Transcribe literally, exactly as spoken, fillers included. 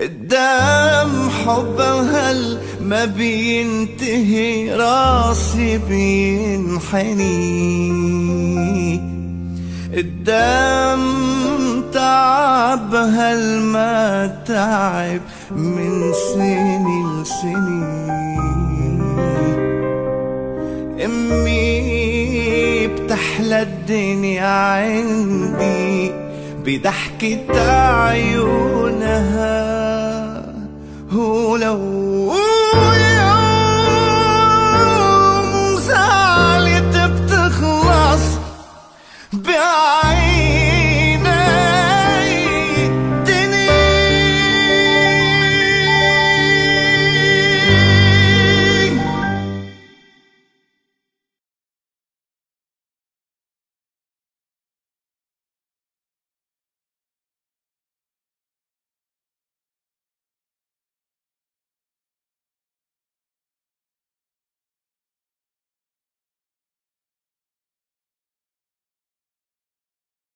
قدام حبها ما بينتهي، راسي بينحني قدام تعبها ما تعب من سنين لسنين. امي بتحلى الدنيا عندي بضحكة عيونها، ولو